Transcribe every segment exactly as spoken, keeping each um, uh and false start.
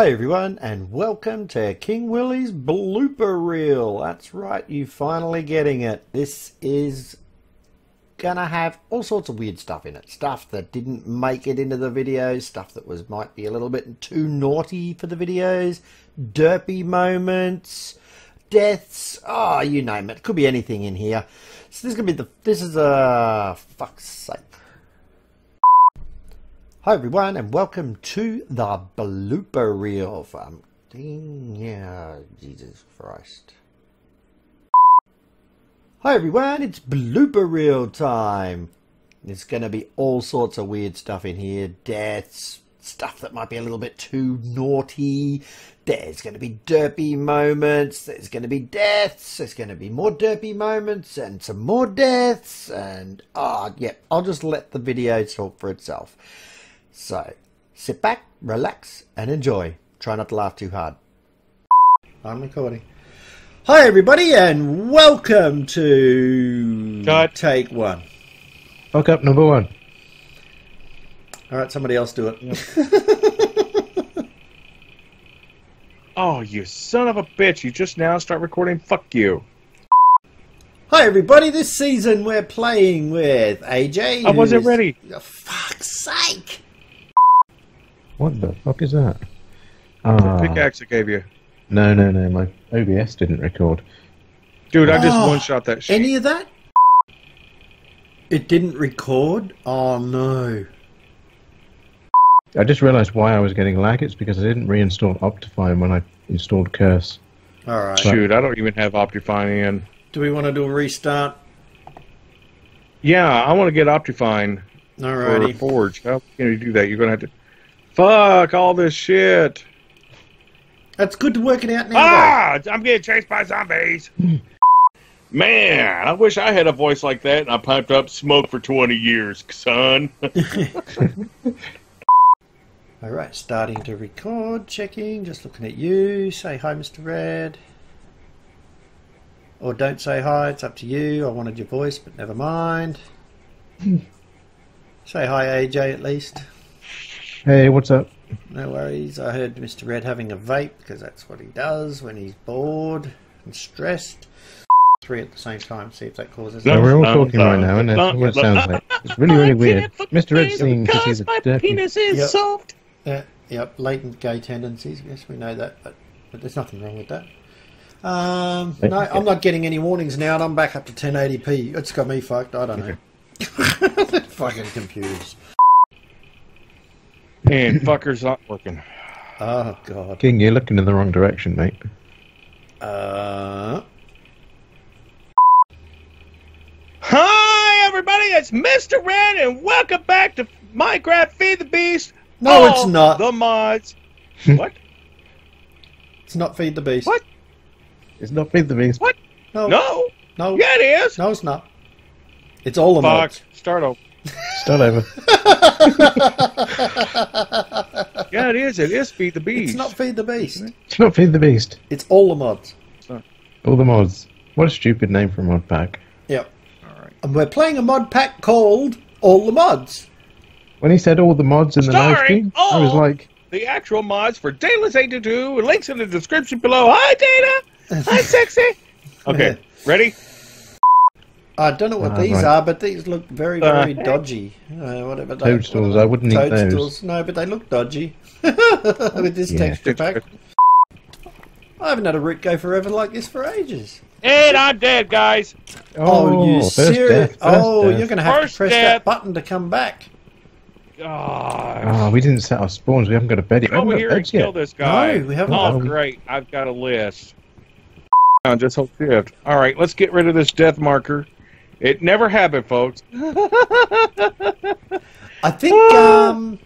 Hey everyone, and welcome to King Willy's blooper reel. That's right, you finally getting it. This is gonna have all sorts of weird stuff in it. Stuff that didn't make it into the videos, stuff that was might be a little bit too naughty for the videos, derpy moments, deaths, oh, you name it. Could be anything in here. So this is gonna be the, this is a, uh, fuck's sake. Hi everyone, and welcome to the blooper reel from King. Yeah, Jesus Christ. Hi everyone, it's blooper reel time. There's going to be all sorts of weird stuff in here. Deaths, stuff that might be a little bit too naughty. There's going to be derpy moments. There's going to be deaths. There's going to be more derpy moments and some more deaths. And, ah, oh, yep, yeah, I'll just let the video talk for itself. So, sit back, relax, and enjoy. Try not to laugh too hard. I'm recording. Hi, everybody, and welcome to Cut. Take one. Fuck up, number one. All right, somebody else do it. Yep. Oh, you son of a bitch. You just now start recording. Fuck you. Hi, everybody. This season, we're playing with A J. I wasn't ready. For fuck's sake. What the fuck is that? Ah. The pickaxe I gave you. No, no, no, my O B S didn't record. Dude, I oh, just one-shot that shit. Any of that? It didn't record? Oh, no. I just realised why I was getting lag. It's because I didn't reinstall Optifine when I installed Curse. Alright. Shoot, I don't even have Optifine in. Do we want to do a restart? Yeah, I want to get Optifine. Alrighty. For Forge. How can you do that? You're going to have to... Fuck all this shit. That's good to work it out now. Ah! Though. I'm getting chased by zombies. Man, I wish I had a voice like that and I piped up smoke for twenty years, son. Alright, starting to record, checking, just looking at you. Say hi, Mister Red. Or don't say hi, it's up to you. I wanted your voice, but never mind. Say hi, A J, at least. Hey, what's up? No worries. I heard Mister Red having a vape because that's what he does when he's bored and stressed. Three at the same time, see if that causes... No, we're all talking right now, and that's what it sounds like. It's really, really weird. Mister Red's singing because he's a dirty... Because my penis is soft! Yeah, yep, latent gay tendencies. Yes, we know that, but, but there's nothing wrong with that. Um, no, I'm not getting any warnings now, and I'm back up to ten eighty p. It's got me fucked, I don't know. Fucking computers. And fuckers not working. Oh god. King, you're looking in the wrong direction, mate. Uh Hi everybody, it's Mister Red and welcome back to Minecraft Feed the Beast. No All it's not. The mods. What? It's not Feed the Beast. What? It's not Feed the Beast. What? No. No. No. Yeah it is. No it's not. It's all the mods. Start over. Start over. Yeah, it is. It is Feed the Beast. It's not Feed the Beast. It's not Feed the Beast. It's all the mods. All the mods. What a stupid name for a mod pack. Yep. All right. And we're playing a mod pack called All the Mods. When he said all the mods in the live stream, I was like... the actual mods for Dataless eight two two. Links in the description below. Hi, Data. Hi, Sexy. Okay, ready? I don't know what ah, these right. are, but these look very, very uh, dodgy. Uh, whatever. Toadstools, I wouldn't need those. Toadstools, no, but they look dodgy. With this yeah. texture pack. I haven't had a root go forever like this for ages. And I'm dead, guys! Oh, oh you serious? Oh, death. You're going to have first to press death. that button to come back. Gosh. Oh, we didn't set our spawns. We haven't got a bed yet. Come over here and kill yet. this guy. No, we haven't. Oh, great. I've got a list. Just hold shift. All right, let's get rid of this death marker. It never happened, folks. I think um,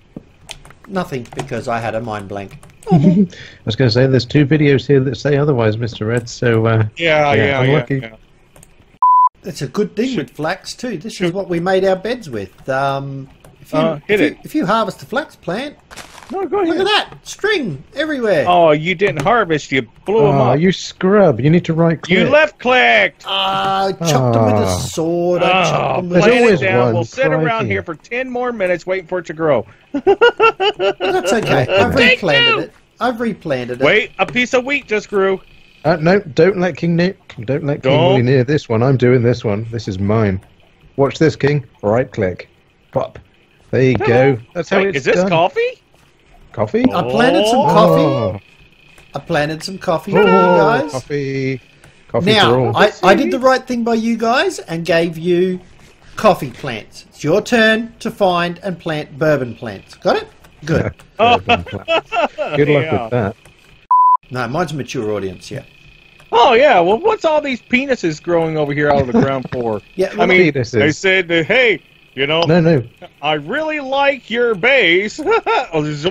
nothing, because I had a mind blank. I was going to say, there's two videos here that say otherwise, Mister Red, so... Uh, yeah, yeah, yeah, I'm yeah, lucky. yeah. It's a good thing Shoot. with flax, too. This Shoot. is what we made our beds with. Um, if you, uh, hit if it. You, if you harvest the flax plant... No, go ahead. Look at that! String everywhere! Oh, you didn't harvest, you blew them oh, up. You scrub, you need to right-click. You left-clicked! Uh, I chopped oh. them with a sword, I oh, chopped them with... Plant it down, one. we'll sit Crikey. around here for ten more minutes waiting for it to grow. That's okay, I've replanted it. I've replanted it. Wait, a piece of wheat just grew. Uh, no, don't let King near. Don't let King Willy near this one. I'm doing this one. This is mine. Watch this, King. Right click. Pop. There you go. That's how Wait, it's Is this done. coffee? Coffee? I planted some coffee. Oh. I planted some coffee oh, for you guys. Coffee. Coffee now, for all. I, I did the right thing by you guys and gave you coffee plants. It's your turn to find and plant bourbon plants. Got it? Good. Oh. Good luck yeah. with that. No, mine's a mature audience, yeah. Oh, yeah. Well, what's all these penises growing over here out of the ground for? yeah, I mean, penises. They said, that, hey, you know, no, no. I really like your base. No, this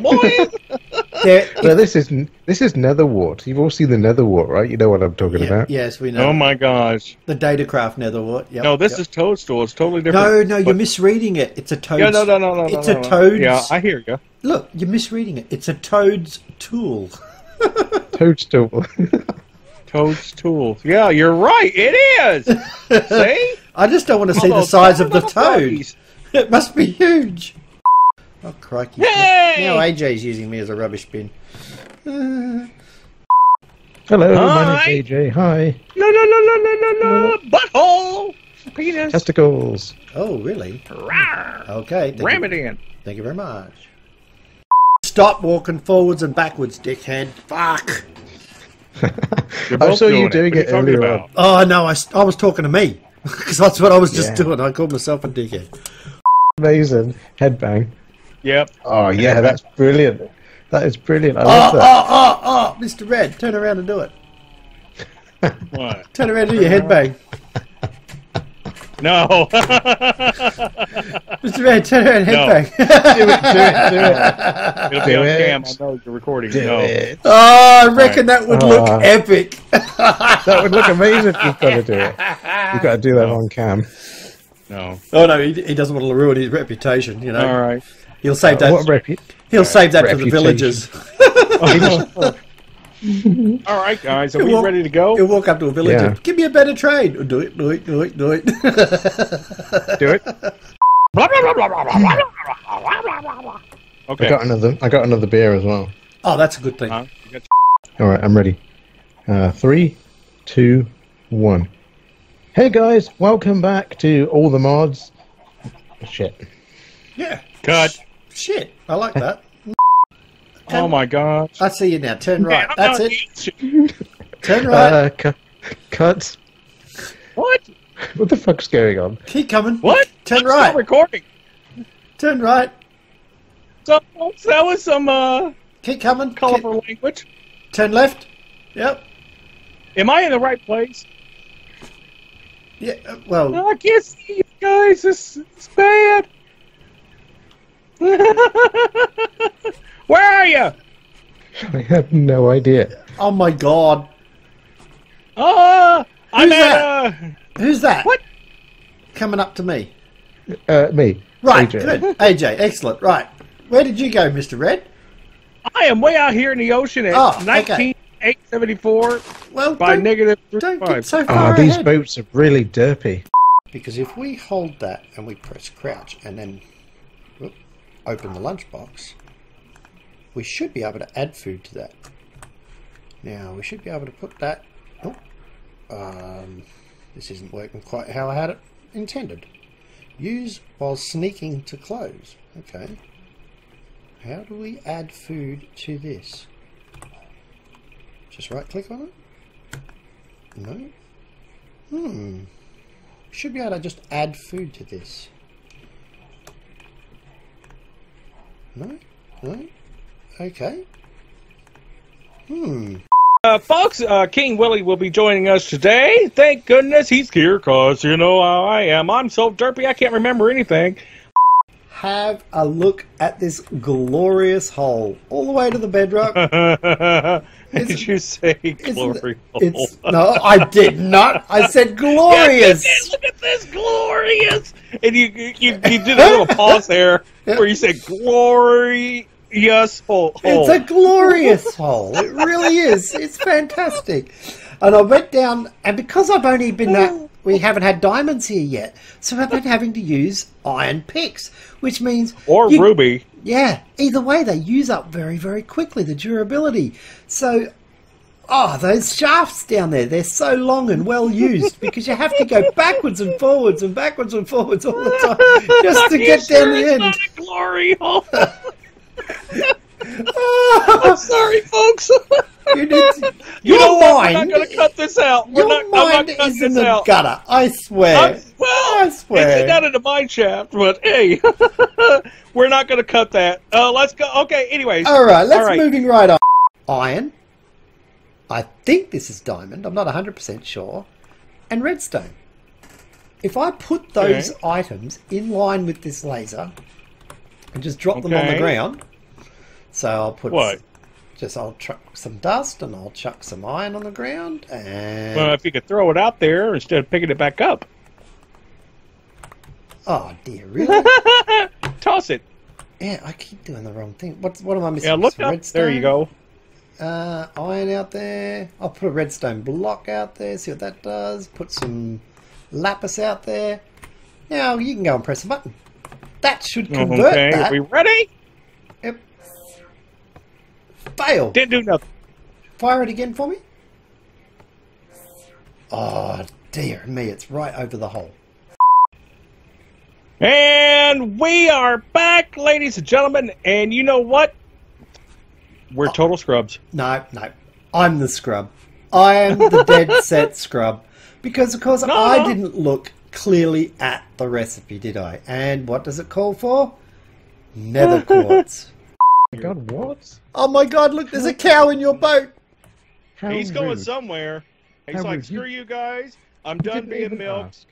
is this is netherwort. You've all seen the netherwort, right? You know what I'm talking yeah, about. Yes, we know. Oh my gosh, the Datacraft netherwort. Yep, no, this yep. is toadstool. It's totally different. No, no, but... you're misreading it. It's a toad. Yeah, no, no, no, no. It's no, no, a toad's. Yeah, I hear you. Look, you're misreading it. It's a toad's tool. Toadstool. Toadstool. Yeah, you're right. It is. See. I just don't want to see oh, the size of the toad. It must be huge. Oh, crikey. Hey! Now A J's using me as a rubbish bin. Uh... Hello, Hi. my name's A J. Hi. No, no, no, no, no, no, no. Butthole. Penis. Testicles. Oh, really? Rawr. Okay. Ram you. it in. Thank you very much. Stop walking forwards and backwards, dickhead. Fuck. I saw you doing it, it earlier about? on. Oh, no, I, I was talking to me. Because that's what I was just yeah. doing. I called myself a dickhead. Amazing. Headbang. Yep. Oh, yeah, that's brilliant. That is brilliant. I oh, love that. Oh, oh, oh, Mister Red, turn around and do it. What? Turn around and do your headbang. No. Mister Red, turn around and headbang. No. Do it, do it, do it. It'll be do on it. cam. I know you're recording. Do no. it. Oh, I reckon right. that would oh. look epic. That would look amazing if you've got to do it. You've got to do that no. on cam. No. Oh, no, he, he doesn't want to ruin his reputation, you know. All right. He'll save that, uh, what he'll uh, save that for the villagers. All right, guys, are he'll we walk, ready to go? He'll walk up to a villager. Yeah. Give me a better trade. Do it, do it, do it, do it. Do it. Okay. I got, another, I got another beer as well. Oh, that's a good thing. Uh, All right, I'm ready. Uh, three, two, one. Hey, guys, welcome back to All the Mods. Shit. Yeah. Cut. Shit, I like that. Turn, oh my god! I see you now. Turn right. Yeah, That's it. Turn right. Uh, cu cut. What? What the fuck's going on? Keep coming. What? Turn I'm right. Still recording. Turn right. So that was some uh. Keep coming. Colorful Keep... language. Turn left. Yep. Am I in the right place? Yeah. Uh, well. No, I can't see you guys. This is bad. Where are you? I have no idea. Oh my god! Oh, I'm who's at, that? Uh... Who's that? What? Coming up to me? Uh, me. Right, A J. Good. A J, excellent. Right, where did you go, Mister Red? I am way out here in the ocean at oh, nineteen eight seventy-four okay. well, by don't, negative don't get so far oh, These ahead. boats are really derpy. Because if we hold that and we press crouch and then. Open the lunchbox, we should be able to add food to that. Now we should be able to put that. Oh, um, this isn't working quite how I had it intended. Use while sneaking to close. Okay. How do we add food to this? Just right click on it? No? Hmm. Should be able to just add food to this. No? No? Okay. Hmm. Uh, folks, uh, King Willy will be joining us today. Thank goodness he's here, because you know how I am. I'm so derpy I can't remember anything. Have a look at this glorious hole. All the way to the bedrock. Did you say glory hole? No, I did not. I said glorious. Yes, look at this, glorious. And you you, you did a little pause there where you said glorious hole. It's a glorious hole. It really is. It's fantastic. And I went down, and because I've only been that... We haven't had diamonds here yet, so I've been having to use iron picks, which means... Or you, ruby. Yeah, either way, they use up very, very quickly, the durability. So, oh, those shafts down there, they're so long and well used because you have to go backwards and forwards and backwards and forwards all the time just to get sure down the end. Not a glory hole. Oh, I'm sorry, folks. You, need to, you know mind, what? We're not going to cut this out. We're your not, mind is in the out. gutter, I swear. I'm, well, I swear. It's not in the mine shaft, but hey, we're not going to cut that. Uh, let's go. Okay, anyways. All right, let's All right. moving right on. Iron. I think this is diamond. I'm not one hundred percent sure. And redstone. If I put those okay. items in line with this laser and just drop okay. them on the ground. So I'll put... What? Just I'll chuck some dust and I'll chuck some iron on the ground and... Well, if you could throw it out there instead of picking it back up. Oh dear, really? Toss it. Yeah, I keep doing the wrong thing. What, what am I missing? Yeah, look up. There you go. Uh, iron out there. I'll put a redstone block out there, see what that does. Put some lapis out there. Now you can go and press a button. That should convert okay, that. Are we ready? Yep. Fail. Didn't do nothing. Fire it again for me. Oh dear me, it's right over the hole. And we are back, ladies and gentlemen, and you know what? We're oh, total scrubs. No, no. I'm the scrub. I am the dead set scrub. Because of course no, I no. didn't look clearly at the recipe, did I? And what does it call for? Nether quartz. Oh my god, what? Oh my god, look, there's a cow in your boat! How He's rude. going somewhere. He's How like, rude. screw you guys, I'm you done being milked. Ask.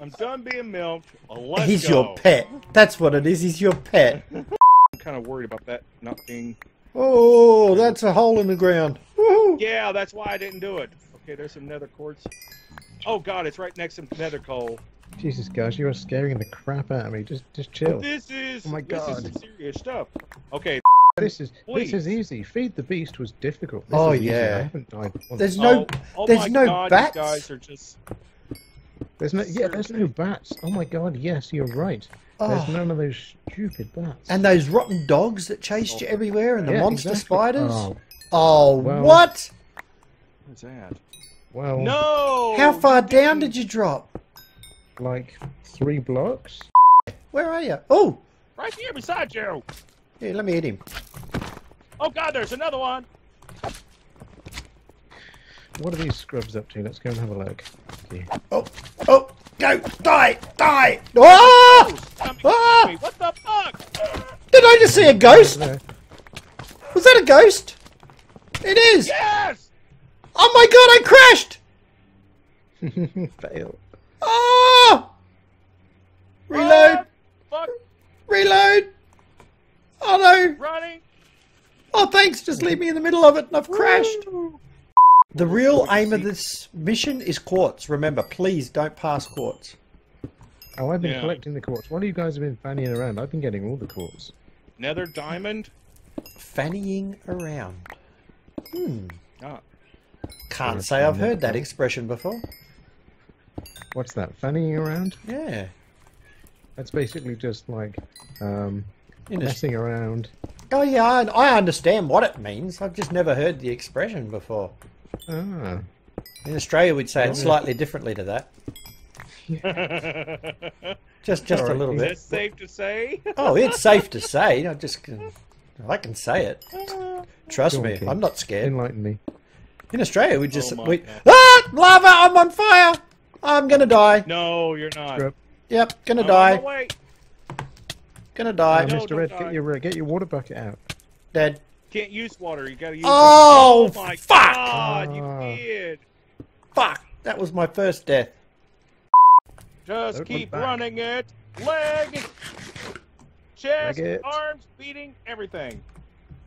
I'm done being milked, let's He's go. your pet. That's what it is, he's your pet. I'm kind of worried about that not being... Oh, that's a hole in the ground. Woo-hoo. Yeah, that's why I didn't do it. Okay, there's some nether quartz. Oh god, it's right next to nether coal. Jesus, guys, you are scaring the crap out of me. Just, just chill. This is, oh my God. This is serious stuff. Okay. This is, please. this is easy. Feed the Beast was difficult. This oh yeah. Easy. I haven't died once. There's no, oh, oh there's no God, bats. These guys are just... There's no, yeah, there's no bats. Oh my God, yes, you're right. Oh. There's none of those stupid bats. And those rotten dogs that chased oh. you everywhere, and the yeah, monster exactly. spiders. Oh, oh well, what? What's that? Well, no. How far down did you drop? Like three blocks. Where are you? Oh, right here beside you. Here, let me hit him. Oh God, there's another one. What are these scrubs up to? Let's go and have a look. Oh, oh, go, die, die! Ah! Ah! What the fuck? Did I just see a ghost? Was that a ghost? It is. Yes. Oh my God, I crashed. Fail. Oh! Reload! Oh, Reload! Oh no! Running. Oh thanks, just leave me in the middle of it and I've crashed! Woo. The real aim of this mission is quartz. Remember, please don't pass quartz. Oh, I've been yeah. collecting the quartz. What do you guys have been fannying around? I've been getting all the quartz. Nether diamond? Fannying around. Hmm. Ah. Can't say I've heard that expression before. What's that? Fannying around? Yeah. That's basically just like um, messing around. Oh yeah, I understand what it means. I've just never heard the expression before. Ah. In Australia, we'd say oh, it yeah. slightly differently to that. Yeah. just, just Sorry. a little bit. Is that safe to say? Oh, it's safe to say. I just, can, I can say it. Trust me, I'm not scared. Enlighten me. In Australia, we just, oh, we ah, lava! I'm on fire! I'm gonna die. No, you're not. Strip. Yep, gonna oh, die. No, wait. Gonna die. No, Mister Red, die. get your get your water bucket out. Dead. Can't use water. You gotta use. Oh, oh my fuck! God, you did. Fuck! That was my first death. Just Don't keep running it. Leg, chest, Leg it. arms, beating, everything.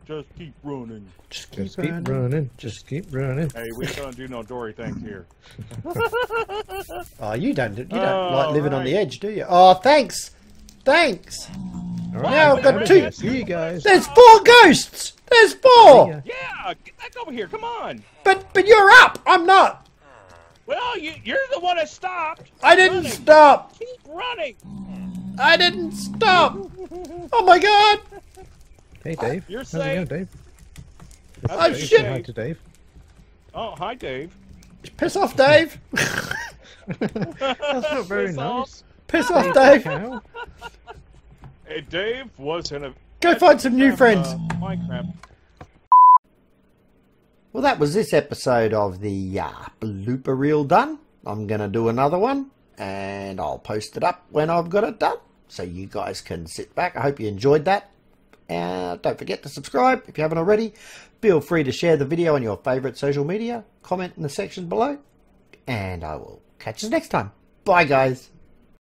Just keep running. Just keep, Just keep running. running. Just keep running. Hey, we don't do no Dory things here. Oh, you don't. You don't oh, like living right. on the edge, do you? Oh, thanks, thanks. All right. Now I've got two. Here you guys. There's four ghosts. There's four. Yeah, get back over here. Come on. But but you're up. I'm not. Well, you you're the one that stopped. I didn't running. stop. Keep running. I didn't stop! Oh my god! Hey Dave. You're How's safe. It going, Dave? Oh Dave. Shit! Say hi to Dave. Oh, hi Dave. Piss off, Dave! That's not very Piss nice. Off. Piss off, Dave! Hey, Dave was in a... Go find some new friends! Uh, Minecraft. Well, that was this episode of the uh, blooper reel done. I'm going to do another one, and I'll post it up when I've got it done, so you guys can sit back. I hope you enjoyed that. Uh, don't forget to subscribe if you haven't already. Feel free to share the video on your favourite social media. Comment in the section below. And I will catch you next time. Bye, guys.